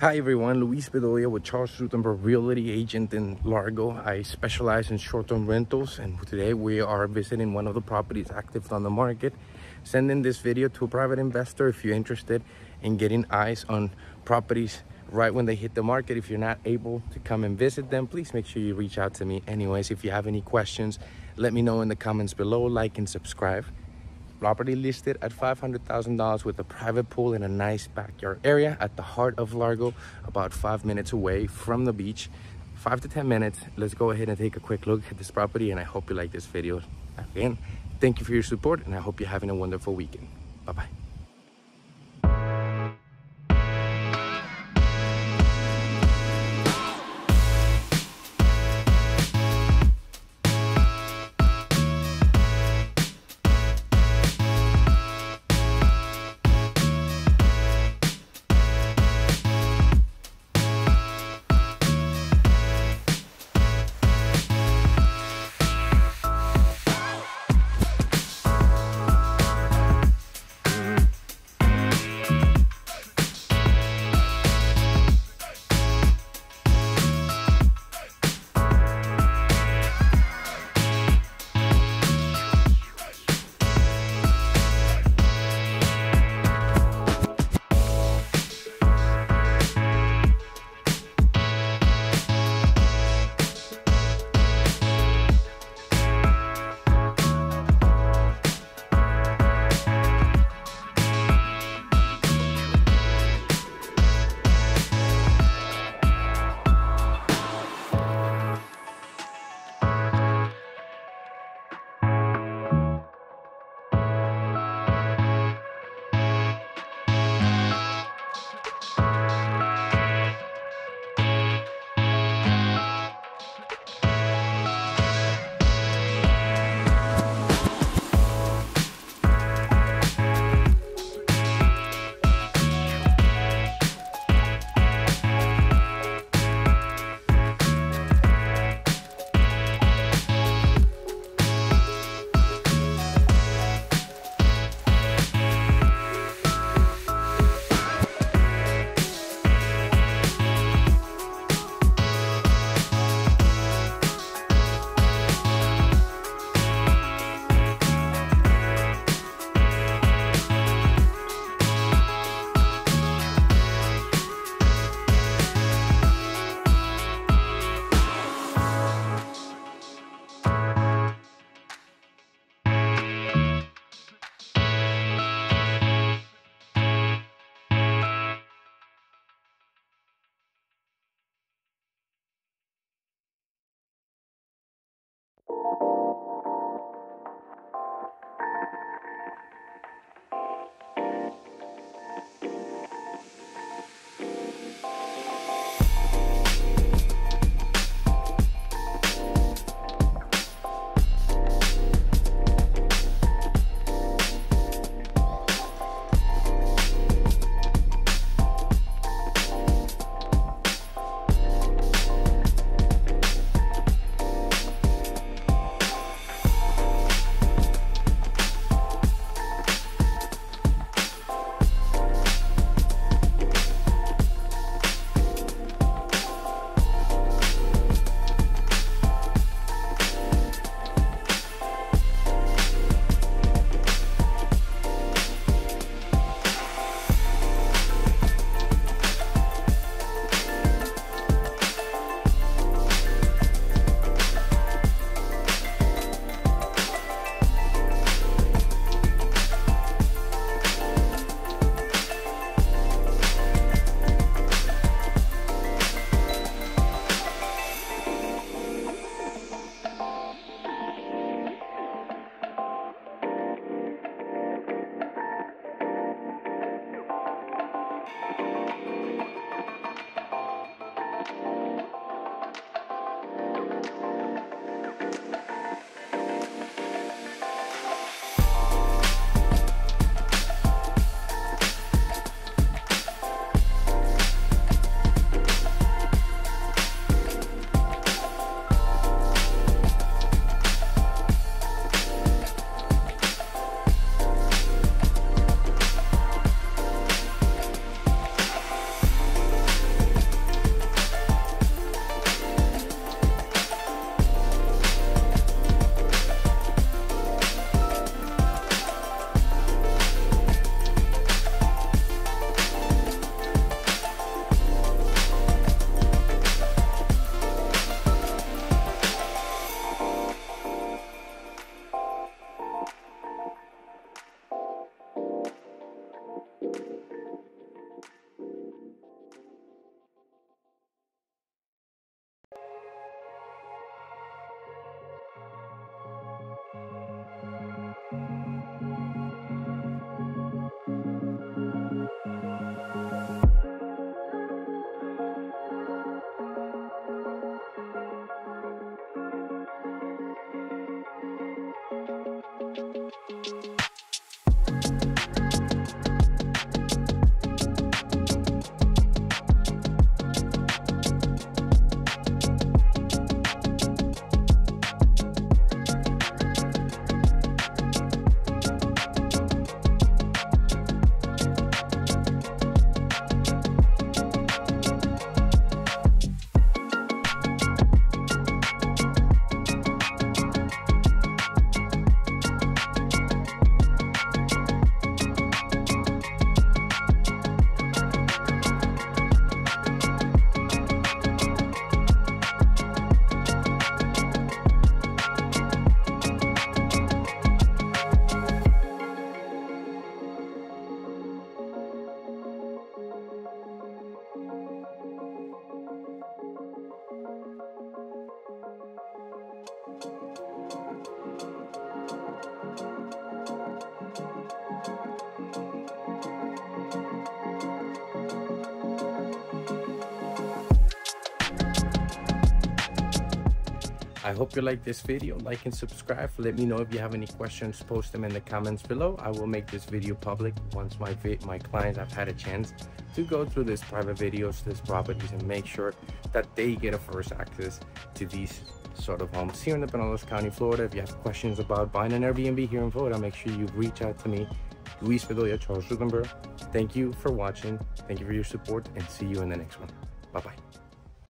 Hi everyone, Luis Bedoya with Charles Rutenberg Realty Agent in Largo. I specialize in short-term rentals, and today we are visiting one of the properties active on the market. Sending this video to a private investor if you're interested in getting eyes on properties right when they hit the market. If you're not able to come and visit them, please make sure you reach out to me. Anyways, if you have any questions, let me know in the comments below, like and subscribe. Property listed at $500,000 with a private pool in a nice backyard area at the heart of Largo, about 5 minutes away from the beach, 5 to 10 minutes. Let's go ahead and take a quick look at this property, and I hope you like this video. Again, thank you for your support, and I hope you're having a wonderful weekend. Bye-bye. I hope you like this video. Like and subscribe. Let me know if you have any questions. Post them in the comments below. I will make this video public once my clients have had a chance to go through these private videos, these properties, and make sure that they get a first access to these sort of homes here in the Pinellas County, Florida. If you have questions about buying an Airbnb here in Florida, make sure you reach out to me, Luis Bedoya, Charles Rutenberg. Thank you for watching. Thank you for your support, and see you in the next one. Bye-bye.